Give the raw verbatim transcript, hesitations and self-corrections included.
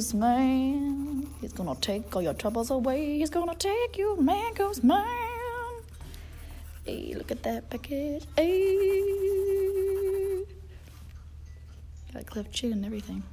Goose Man. He's gonna take all your troubles away. He's gonna take you, Man Goose Man. Hey, look at that package. Hey. Got a cliff chin and everything.